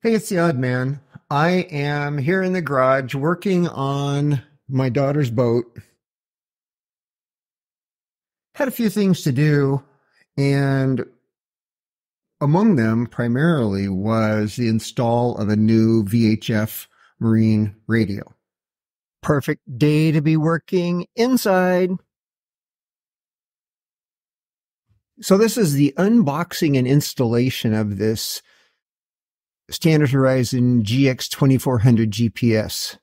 Hey, it's the Odd Man. I am here in the garage working on my daughter's boat. Had a few things to do, and among them primarily was the install of a new VHF marine radio. Perfect day to be working inside. So this is the unboxing and installation of this Standard Horizon GX 2400 GPS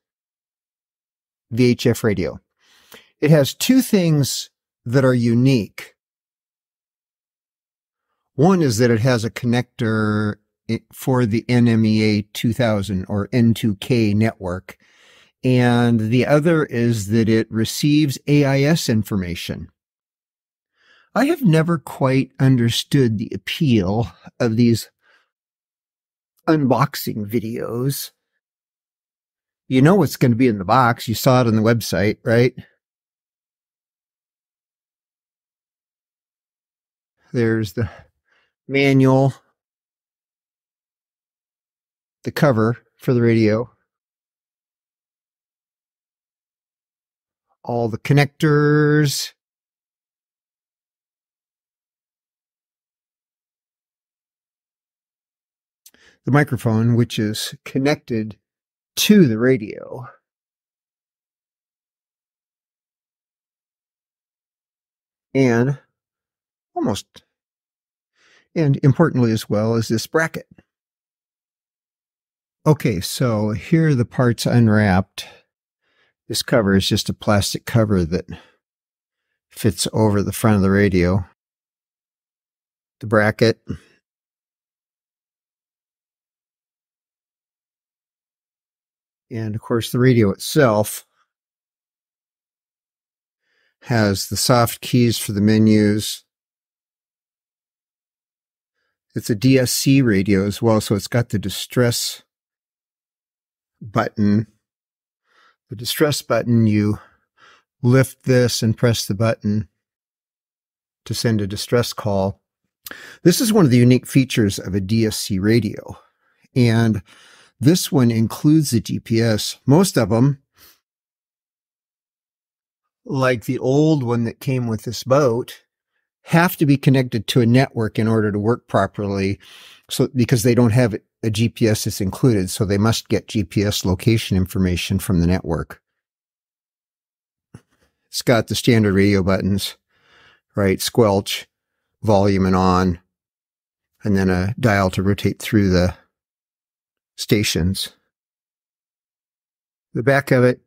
VHF radio. It has two things that are unique. One is that it has a connector for the NMEA 2000 or N2K network. And the other is that it receives AIS information. I have never quite understood the appeal of these unboxing videos. You know what's going to be in the box. You saw it on the website, right? There's the manual, the cover for the radio, all the connectors, the microphone, which is connected to the radio. And importantly as well is this bracket. Okay, so here are the parts unwrapped. This cover is just a plastic cover that fits over the front of the radio. The bracket. And of course, the radio itself has the soft keys for the menus. It's a DSC radio as well, so it's got the distress button. The distress button, you lift this and press the button to send a distress call. This is one of the unique features of a DSC radio. And this one includes the GPS. Most of them, like the old one that came with this boat, have to be connected to a network in order to work properly, so because they don't have a GPS that's included, so they must get GPS location information from the network. It's got the standard radio buttons, right? Squelch, volume and on, and then a dial to rotate through the stations. The back of it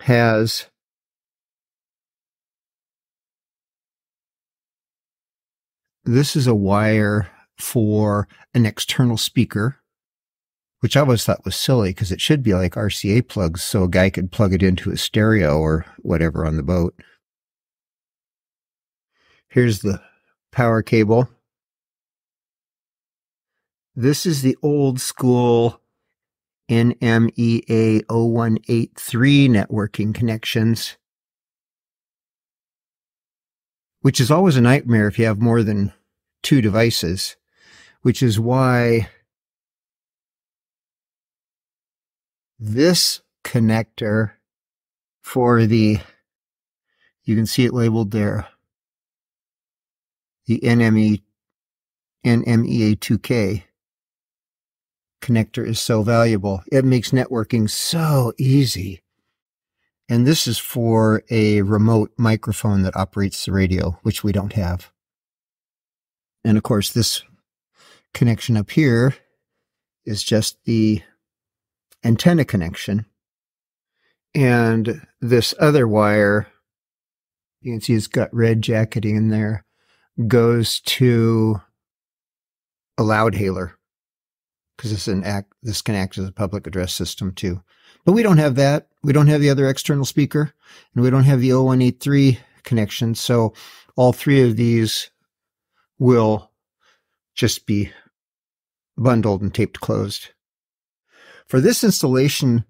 has this is a wire for an external speaker, which I always thought was silly because it should be like RCA plugs so a guy could plug it into his stereo or whatever on the boat. Here's the power cable. This is the old school NMEA 0183 networking connections, which is always a nightmare if you have more than two devices, which is why this connector for the, you can see it labeled there, the NMEA 2K. Connector is so valuable. It makes networking so easy. And this is for a remote microphone that operates the radio, which we don't have. And of course, this connection up here is just the antenna connection. And this other wire, you can see it's got red jacketing in there, goes to a loudhailer, because this can act as a public address system too. But we don't have that. We don't have the other external speaker, and we don't have the 0183 connection. So all three of these will just be bundled and taped closed. For this installation,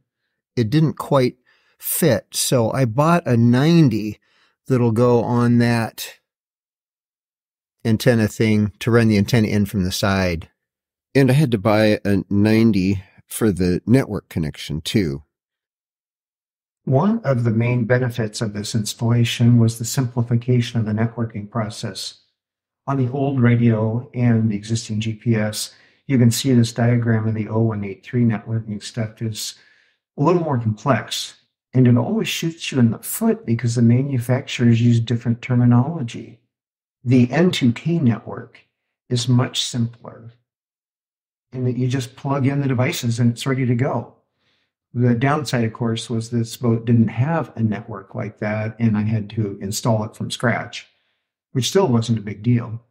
it didn't quite fit. So I bought a 90 that'll go on that antenna thing to run the antenna in from the side. And I had to buy a 90 for the network connection too. One of the main benefits of this installation was the simplification of the networking process. On the old radio and the existing GPS, you can see this diagram in the 0183 networking stuff is a little more complex, and it always shoots you in the foot because the manufacturers use different terminology. The N2K network is much simpler in that you just plug in the devices and it's ready to go. The downside, of course, was this boat didn't have a network like that, and I had to install it from scratch, which still wasn't a big deal.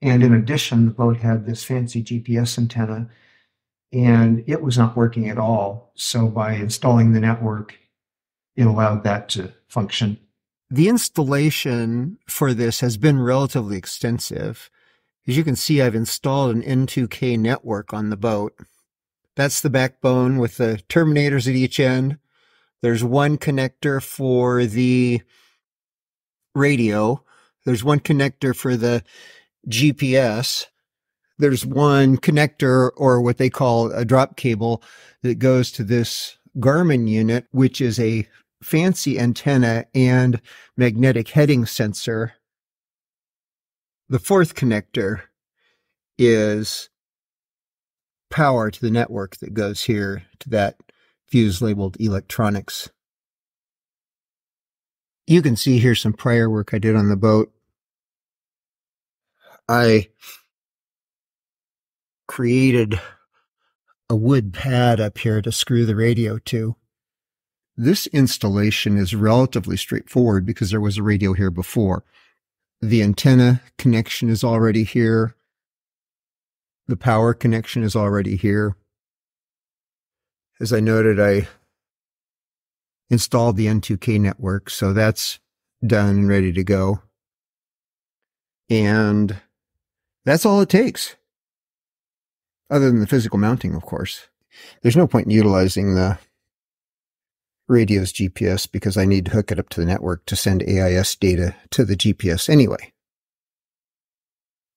And in addition, the boat had this fancy GPS antenna, and it was not working at all. So by installing the network, it allowed that to function. The installation for this has been relatively extensive. As you can see, I've installed an N2K network on the boat. That's the backbone with the terminators at each end. There's one connector for the radio. There's one connector for the GPS. There's one connector, or what they call a drop cable, that goes to this Garmin unit, which is a fancy antenna and magnetic heading sensor. The fourth connector is power to the network that goes here to that fuse labeled electronics. You can see here some prior work I did on the boat. I created a wood pad up here to screw the radio to. This installation is relatively straightforward because there was a radio here before. The antenna connection is already here. The power connection is already here. As I noted, I installed the N2K network, so that's done and ready to go. And that's all it takes. Other than the physical mounting, of course. There's no point in utilizing the radio's GPS because I need to hook it up to the network to send AIS data to the GPS anyway.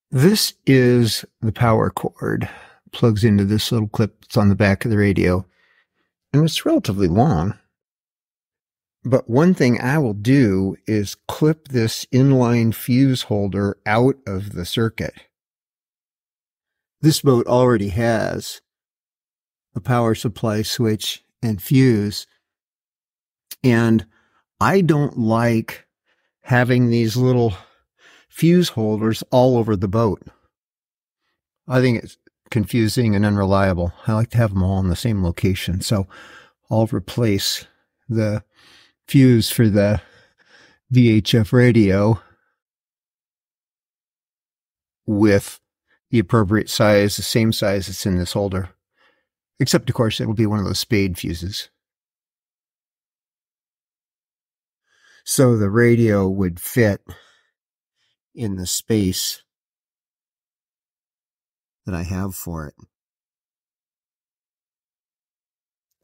This is the power cord. Plugs into this little clip that's on the back of the radio. And it's relatively long. But one thing I will do is clip this inline fuse holder out of the circuit. This boat already has a power supply switch and fuse. And I don't like having these little fuse holders all over the boat. I think it's confusing and unreliable. I like to have them all in the same location. So I'll replace the fuse for the VHF radio with the appropriate size, the same size that's in this holder. Except, of course, it'll be one of those spade fuses. So the radio would fit in the space that I have for it.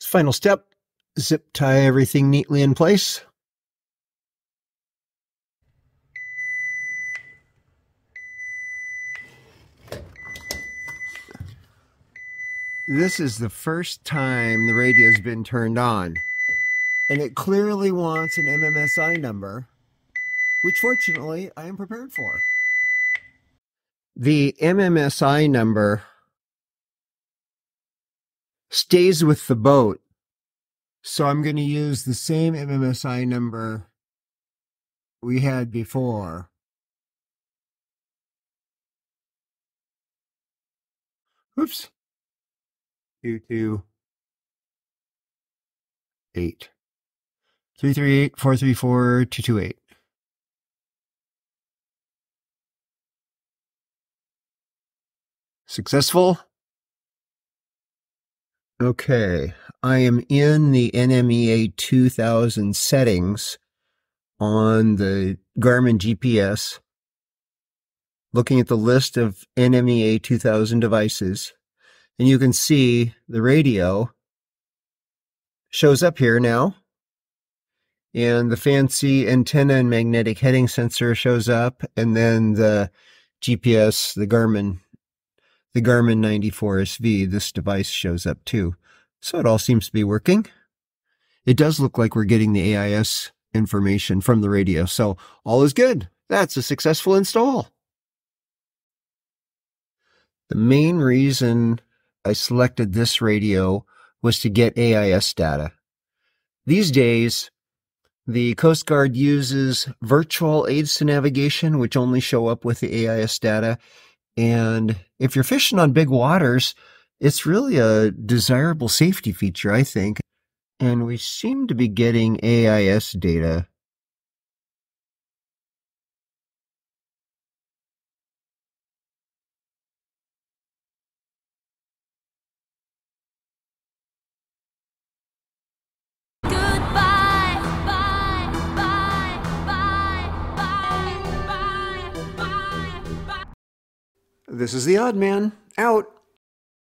Final step, zip tie everything neatly in place. This is the first time the radio's been turned on, and it clearly wants an MMSI number, which fortunately I am prepared for. The MMSI number stays with the boat, so I'm going to use the same MMSI number we had before. Oops. 228 338 434 228. Successful. Okay, I am in the NMEA 2000 settings on the Garmin GPS, looking at the list of NMEA 2000 devices. And you can see the radio shows up here now. And the fancy antenna and magnetic heading sensor shows up. And then the GPS, the Garmin, the Garmin 94sv, this device shows up too. So it all seems to be working. It does look like we're getting the AIS information from the radio, so all is good. That's a successful install. The main reason I selected this radio was to get AIS data. These days, the Coast Guard uses virtual aids to navigation, which only show up with the AIS data. And if you're fishing on big waters, it's really a desirable safety feature, I think. And we seem to be getting AIS data. This is the Odd Man, out.